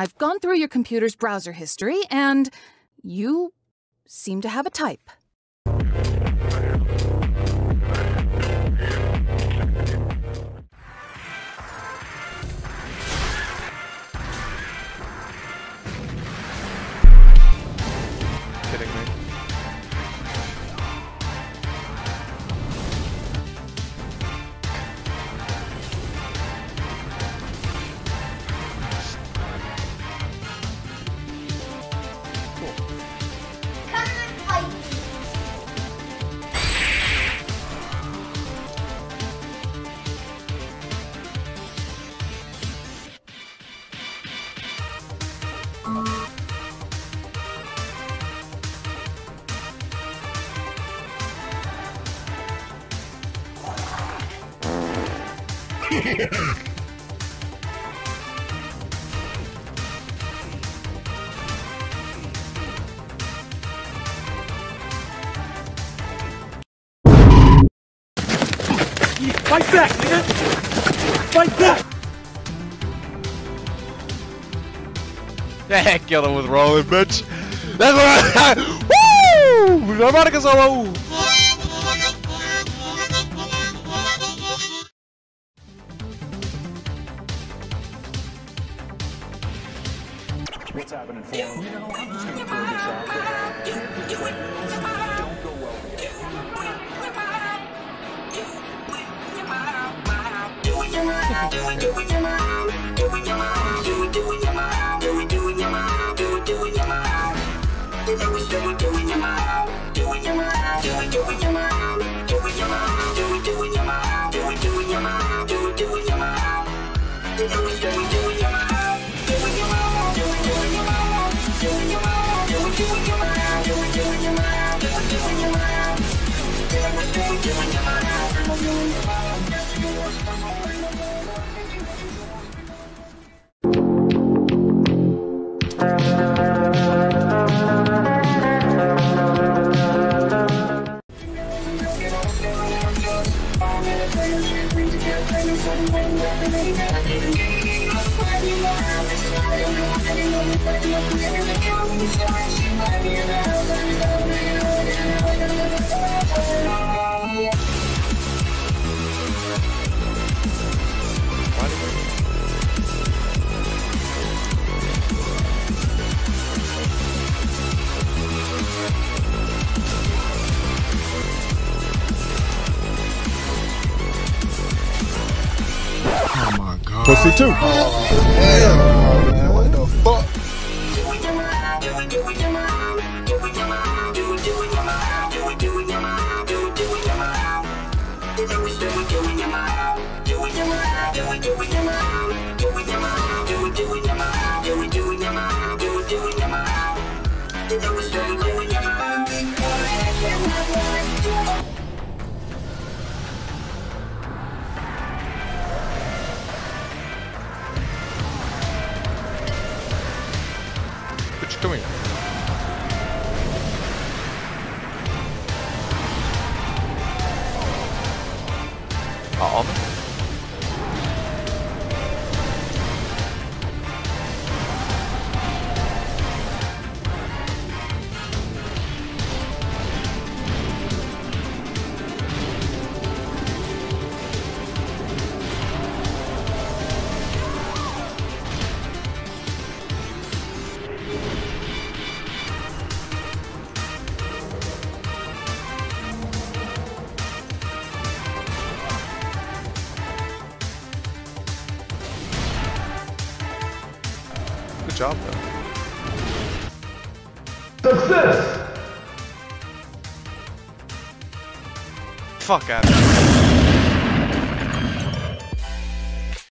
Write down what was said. I've gone through your computer's browser history, and you seem to have a type. Fight back, nigga! Fight back! That killer was rolling, bitch! That's what I had! Woo! Robotica solo! What's happening for him? You know, I'm just gonna throw this out there. Don't go well Pussy too. Oh, damn, man, what the fuck? Doing it. Job, success! Fuck out of here.